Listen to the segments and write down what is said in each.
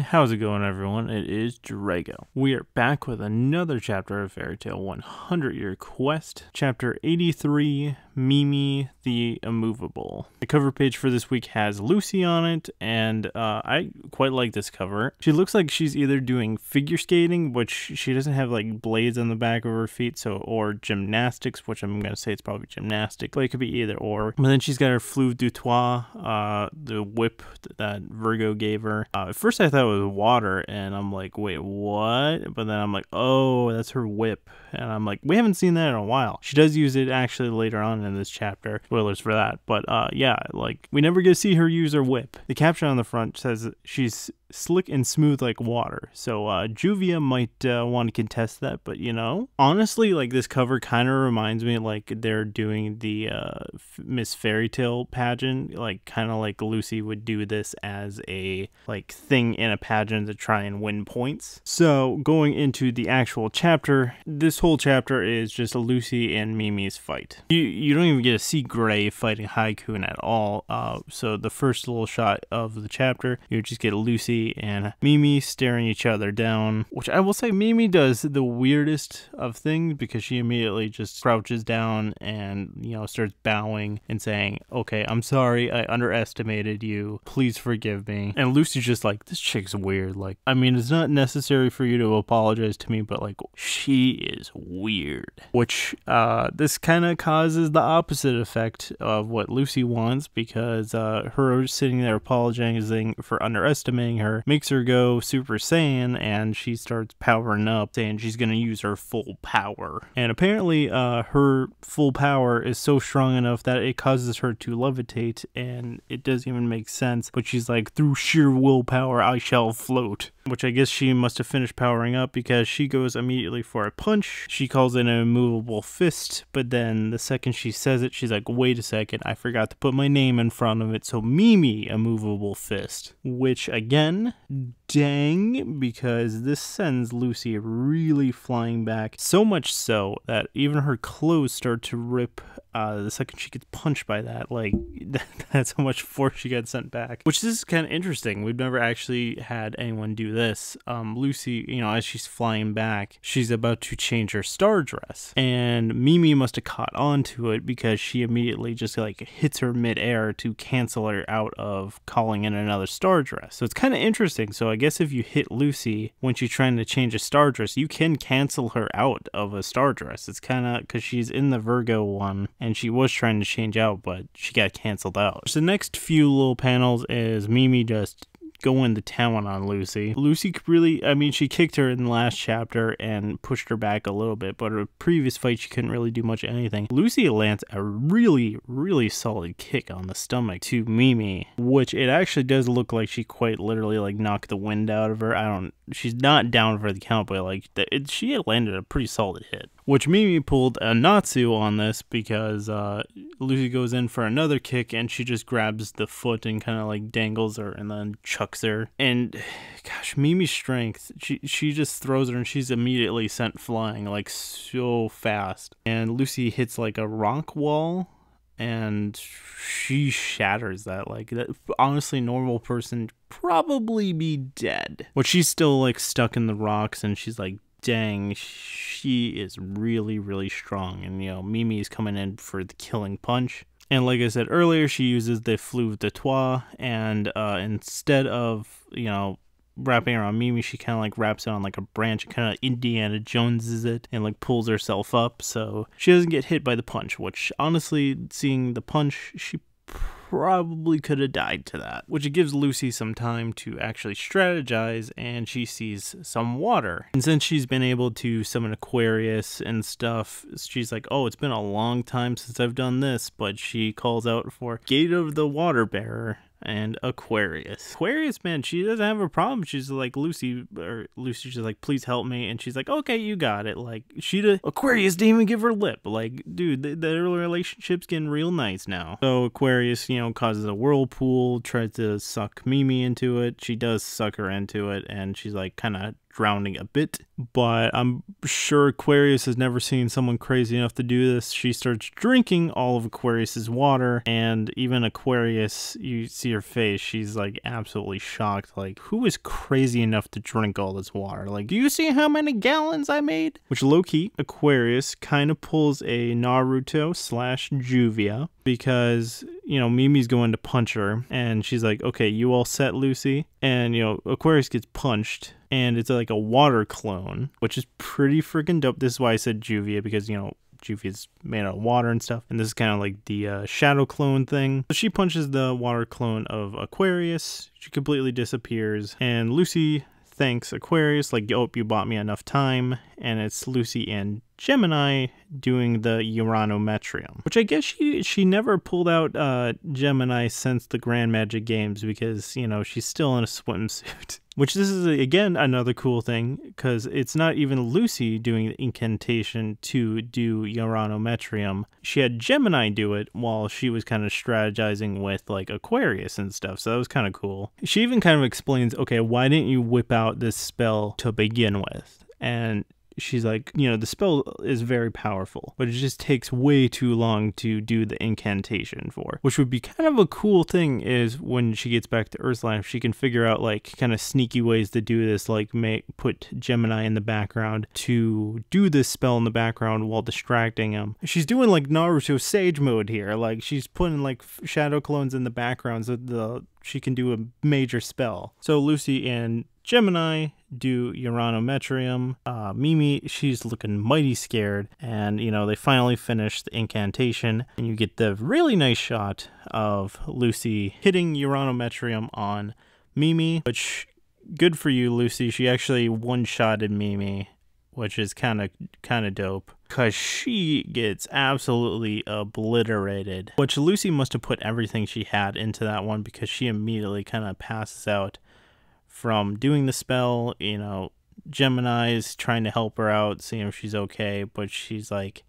How's it going, everyone? It is Drago. We are back with another chapter of Fairy Tail 100 Year Quest, Chapter 83, Mimi the Immovable. The cover page for this week has Lucy on it, and I quite like this cover. She looks like she's either doing figure skating, which she doesn't have like blades on the back of her feet, so, or gymnastics, which I'm going to say it's probably gymnastic, but it could be either or. But then she's got her Fleuve du Trois, the whip that Virgo gave her. At first I thought it was water, and I'm like, wait, what? But then I'm like, oh, that's her whip, and I'm like, we haven't seen that in a while. She does use it actually later on in this chapter, spoilers for that, but yeah, like, we never get to see her use her whip. The caption on the front says she's slick and smooth like water, so Juvia might want to contest that. But you know, honestly, like, this cover kind of reminds me like they're doing the Miss Fairy Tail pageant, like kind of like Lucy would do this as a like thing in a pageant to try and win points. So going into the actual chapter, this whole chapter is just Lucy and Mimi's fight. You don't even get to see Gray fighting Haikun at all. So the first little shot of the chapter, you just get Lucy and Mimi staring each other down, which I will say Mimi does the weirdest of things, because she immediately just crouches down and, you know, starts bowing and saying, okay, I'm sorry, I underestimated you, please forgive me. And Lucy's just like, this chick's weird. Like, I mean, it's not necessary for you to apologize to me, but like, she is weird. Which this kind of causes the opposite effect of what Lucy wants, because her sitting there apologizing for underestimating her makes her go Super Saiyan, and she starts powering up, saying she's gonna use her full power. And apparently her full power is so strong enough that it causes her to levitate, and it doesn't even make sense, but she's like, through sheer willpower I shall float. Which I guess she must have finished powering up, because she goes immediately for a punch. She calls it an immovable fist, but then the second she says it, she's like, wait a second, I forgot to put my name in front of it, so Mimi immovable fist. Which again, dang, because this sends Lucy really flying back, so much so that even her clothes start to rip the second she gets punched by that. Like, that's how much force she got sent back. Which this is kind of interesting, we've never actually had anyone do this. Lucy, you know, as she's flying back, she's about to change her star dress, and Mimi must have caught on to it, because she immediately just like hits her midair to cancel her out of calling in another star dress. So it's kind of interesting. So I guess if you hit Lucy when she's trying to change a star dress, you can cancel her out of a star dress. It's kind of, because she's in the Virgo one and she was trying to change out, but she got canceled out. So the next few little panels is Mimi just going to town on Lucy. Lucy really, I mean, she kicked her in the last chapter and pushed her back a little bit, but her previous fight she couldn't really do much of anything. Lucy lands a really solid kick on the stomach to Mimi, which it actually does look like she quite literally like knocked the wind out of her. I don't, she's not down for the count, but like she had landed a pretty solid hit. Which Mimi pulled a Natsu on this, because Lucy goes in for another kick and she just grabs the foot and kind of like dangles her and then chucks her. And gosh, Mimi's strength, she just throws her and she's immediately sent flying like so fast. And Lucy hits like a rock wall and she shatters that. Like, that, honestly, normal person probably be dead. But she's still like stuck in the rocks, and she's like, dang, she is really strong. And you know, Mimi is coming in for the killing punch, and like I said earlier, she uses the Fleuve du Trois, and instead of, you know, wrapping around Mimi, she kind of like wraps it on like a branch, kind of Indiana Joneses it, and like pulls herself up so she doesn't get hit by the punch. Which honestly, seeing the punch, she probably could have died to that. Which it gives Lucy some time to actually strategize, and she sees some water. And since she's been able to summon Aquarius and stuff, she's like, oh, it's been a long time since I've done this, but she calls out for Gate of the Water Bearer. And Aquarius, man, she doesn't have a problem. She's like, Lucy's just like, please help me, and she's like, okay, you got it. Like, Aquarius didn't even give her lip. Like, dude, their relationship's getting real nice now. So Aquarius, you know, causes a whirlpool, tries to suck Mimi into it. She does suck her into it, and she's like kind of drowning a bit, but I'm sure Aquarius has never seen someone crazy enough to do this. She starts drinking all of Aquarius's water, and even Aquarius, you see her face, she's like absolutely shocked, like, who is crazy enough to drink all this water? Like, do you see how many gallons I made? Which low-key, Aquarius kind of pulls a Naruto slash Juvia, because, you know, Mimi's going to punch her, and she's like, okay, you all set, Lucy? And, you know, Aquarius gets punched, and it's like a water clone, which is pretty freaking dope. This is why I said Juvia, because, you know, Juvia's made out of water and stuff, and this is kind of like the shadow clone thing. So she punches the water clone of Aquarius, she completely disappears, and Lucy thanks Aquarius, like, oh, you bought me enough time, and it's Lucy and Gemini doing the Uranometrium, which I guess she never pulled out Gemini since the Grand Magic Games, because, you know, she's still in a swimsuit. Which this is, again, another cool thing, because it's not even Lucy doing the incantation to do Uranometrium. She had Gemini do it while she was kind of strategizing with, like, Aquarius and stuff, so that was kind of cool. She even kind of explains, okay, why didn't you whip out this spell to begin with? And she's like, you know, the spell is very powerful, but it just takes way too long to do the incantation for, which would be kind of a cool thing is when she gets back to Earthland, if she can figure out like kind of sneaky ways to do this, like put Gemini in the background to do this spell in the background while distracting him. She's doing like Naruto Sage mode here, like she's putting like shadow clones in the background so she can do a major spell. So Lucy and Gemini do Uranometrium. Mimi, she's looking mighty scared, and, you know, they finally finish the incantation, and you get the really nice shot of Lucy hitting Uranometrium on Mimi, which, good for you, Lucy. She actually one-shotted Mimi, which is kind of dope, because she gets absolutely obliterated, which Lucy must have put everything she had into that one, because she immediately kind of passes out from doing the spell. You know, Gemini's trying to help her out, seeing if she's okay, but she's like,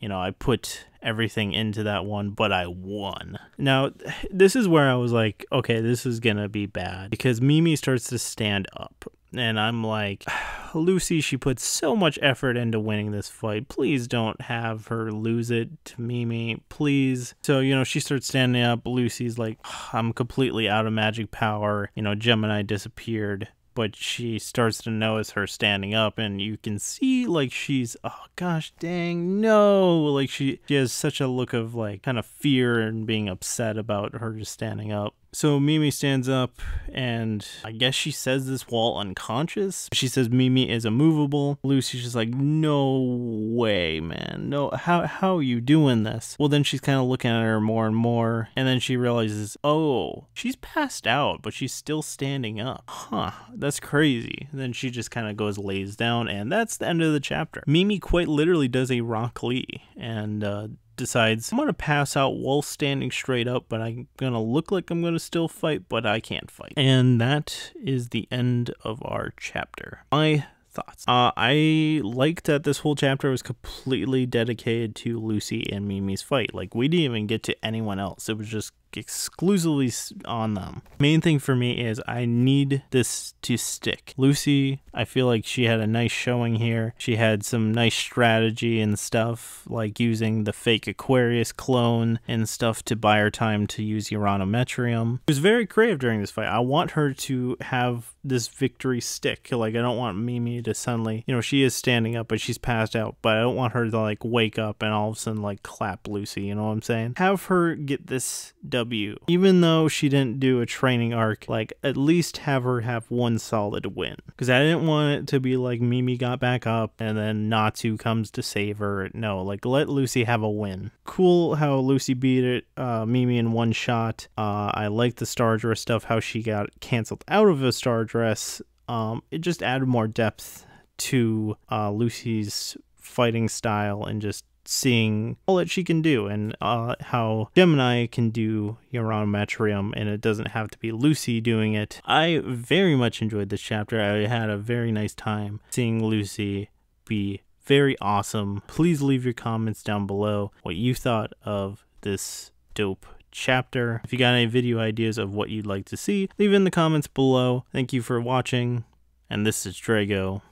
you know, I put everything into that one, but I won. Now, this is where I was like, okay, this is gonna be bad, because Mimi starts to stand up, and I'm like, Lucy, she put so much effort into winning this fight. Please don't have her lose it to Mimi, please. So, you know, she starts standing up. Lucy's like, I'm completely out of magic power. You know, Gemini disappeared. But she starts to notice her standing up, and you can see, like, she's, oh gosh dang, no, like she has such a look of like kind of fear and being upset about her just standing up. So Mimi stands up, and I guess she says this while unconscious. She says Mimi is immovable. Lucy's just like, no way, man. No, how are you doing this? Well, then she's kind of looking at her more and more, and then she realizes, oh, she's passed out, but she's still standing up. Huh, that's crazy. And then she just kind of goes, lays down, and that's the end of the chapter. Mimi quite literally does a Rock Lee, and decides, I'm gonna pass out while standing straight up, but I'm gonna look like I'm gonna still fight, but I can't fight. And that is the end of our chapter. My thoughts. I liked that this whole chapter was completely dedicated to Lucy and Mimi's fight. Like, we didn't even get to anyone else. It was just exclusively on them. Main thing for me is I need this to stick. Lucy, I feel like she had a nice showing here. She had some nice strategy and stuff, like using the fake Aquarius clone and stuff to buy her time to use Uranometrium. She was very creative during this fight. I want her to have this victory stick. Like, I don't want Mimi to suddenly, you know, she is standing up, but she's passed out, but I don't want her to like wake up and all of a sudden like clap Lucy, you know what I'm saying? Have her get this W. Even though she didn't do a training arc, like, at least have her have one solid win. Because I didn't want it to be like Mimi got back up and then Natsu comes to save her. No, like, let Lucy have a win. Cool how Lucy beat it, Mimi in one shot. I like the star dress stuff, how she got canceled out of a star dress. It just added more depth to Lucy's fighting style, and just seeing all that she can do, and how Gemini can do Uranometrium, and it doesn't have to be Lucy doing it. I very much enjoyed this chapter. I had a very nice time seeing Lucy be very awesome. Please leave your comments down below what you thought of this dope chapter. If you got any video ideas of what you'd like to see, leave it in the comments below. Thank you for watching, And this is Drago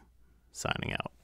signing out.